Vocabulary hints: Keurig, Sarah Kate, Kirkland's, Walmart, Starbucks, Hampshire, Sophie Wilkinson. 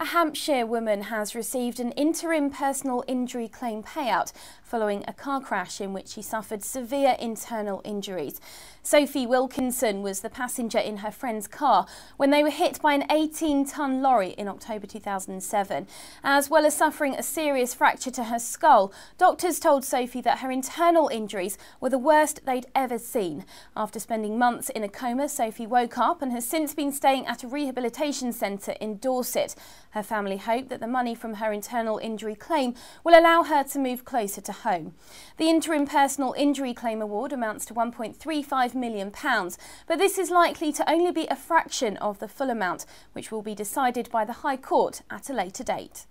A Hampshire woman has received an interim personal injury claim payout following a car crash in which she suffered severe internal injuries. Sophie Wilkinson was the passenger in her friend's car when they were hit by an 18-ton lorry in October 2007. As well as suffering a serious fracture to her skull, doctors told Sophie that her internal injuries were the worst they'd ever seen. After spending months in a coma, Sophie woke up and has since been staying at a rehabilitation centre in Dorset. Her family hope that the money from her internal injury claim will allow her to move closer to home. The interim personal injury claim award amounts to £1.35 million, but this is likely to only be a fraction of the full amount, which will be decided by the High Court at a later date.